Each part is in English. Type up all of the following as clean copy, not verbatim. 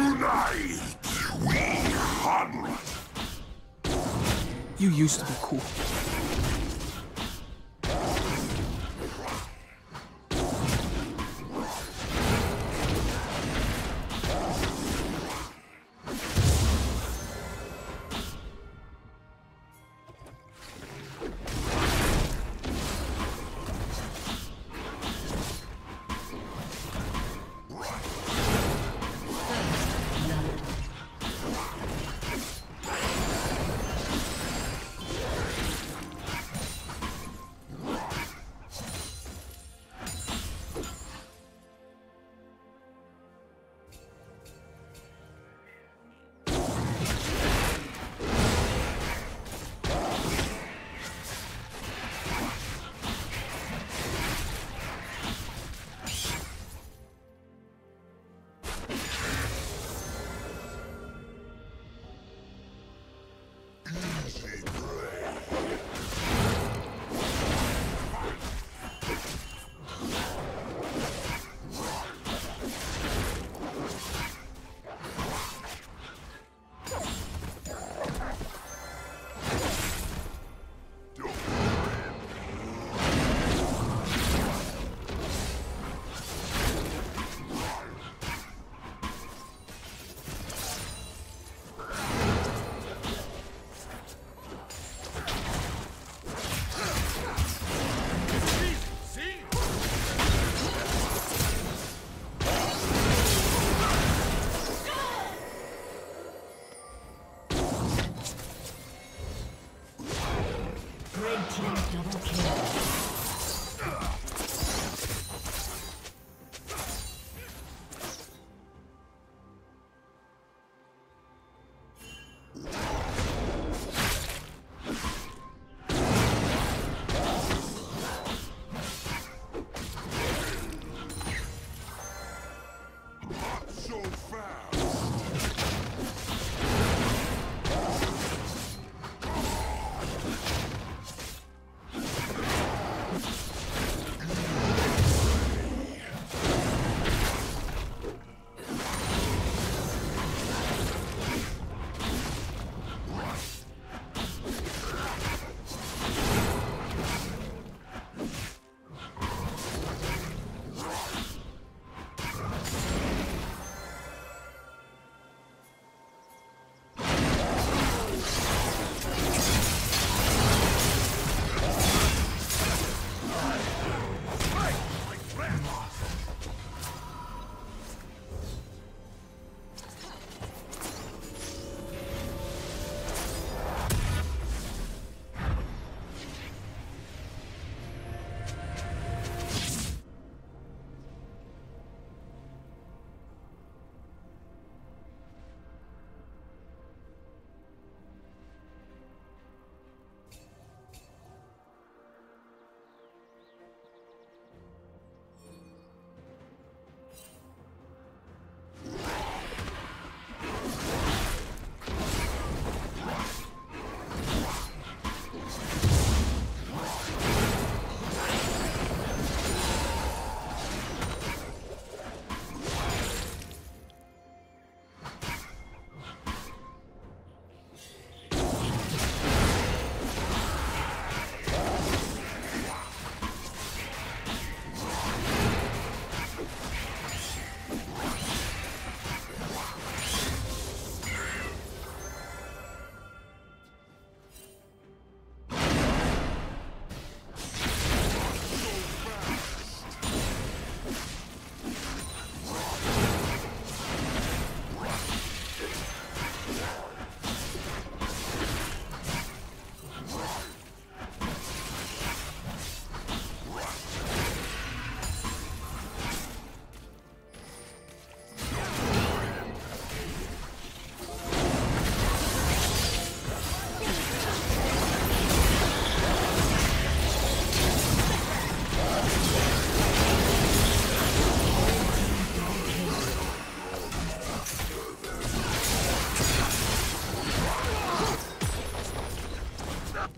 Tonight, we hunt. You used to be cool.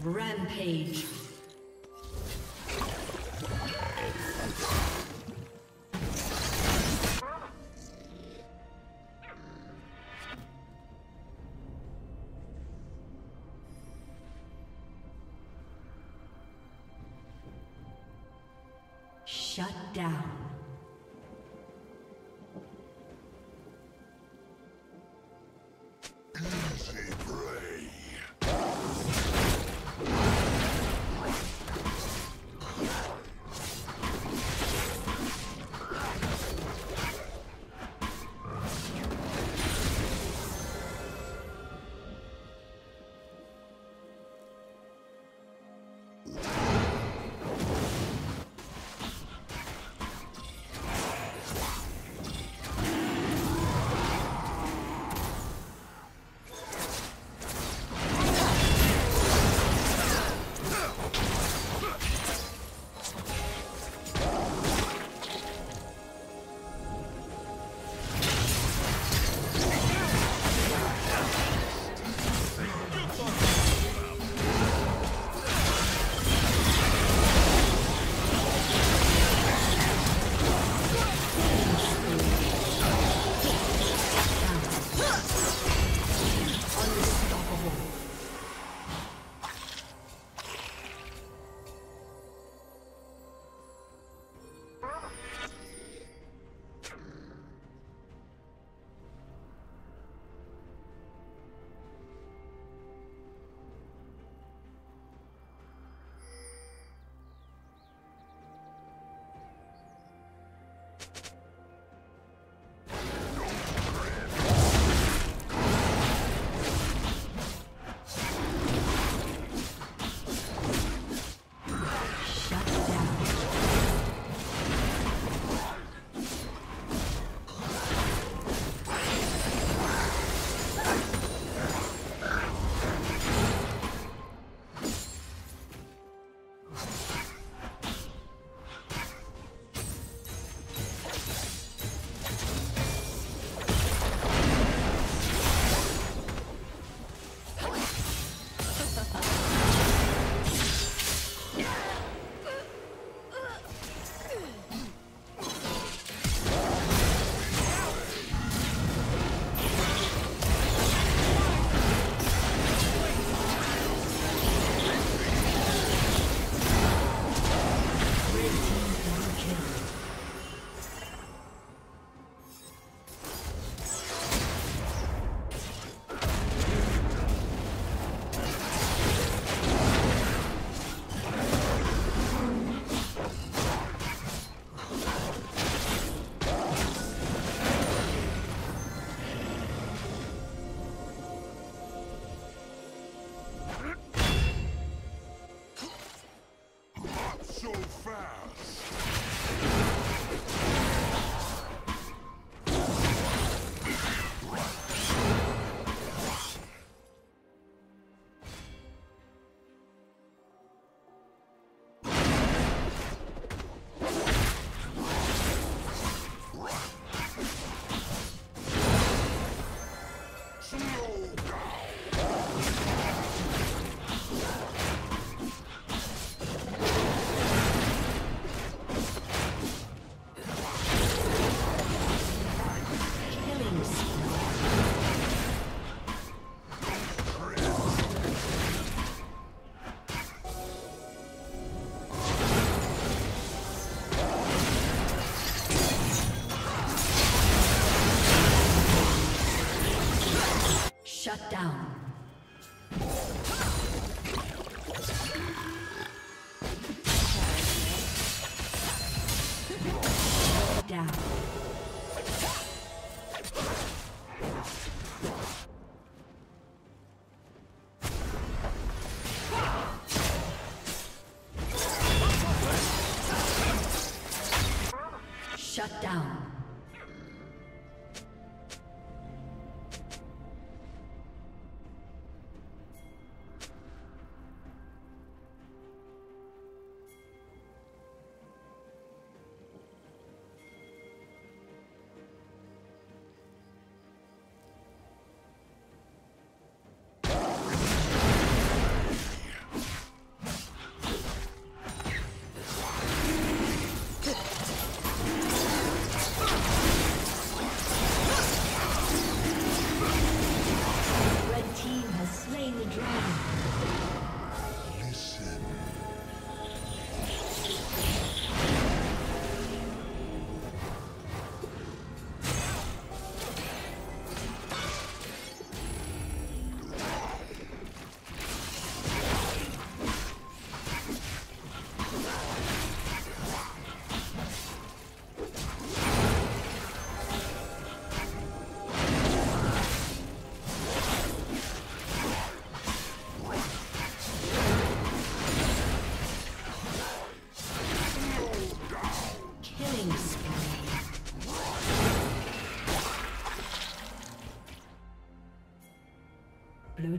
Rampage. Shut down. Shut down. Shut down. Blue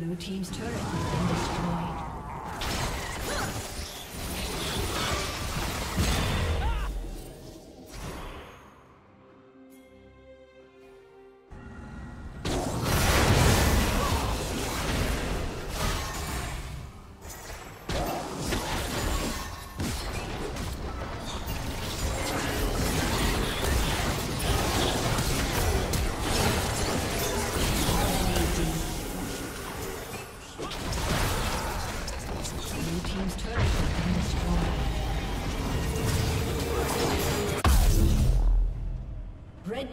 Blue team's turret has been destroyed. Red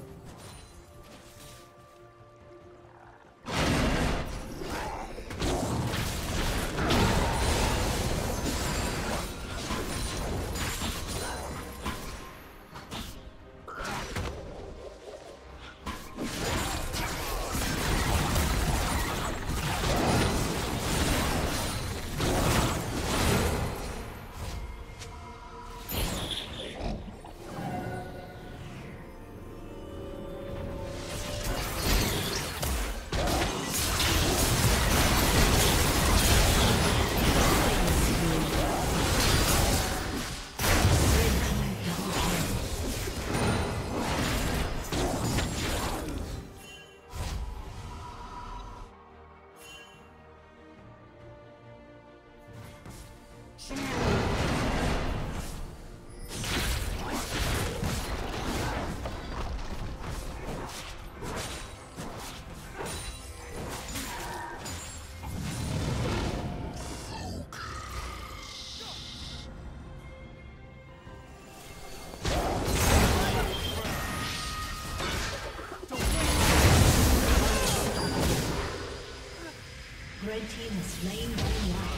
Red Team is slain by fire.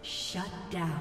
Shut down.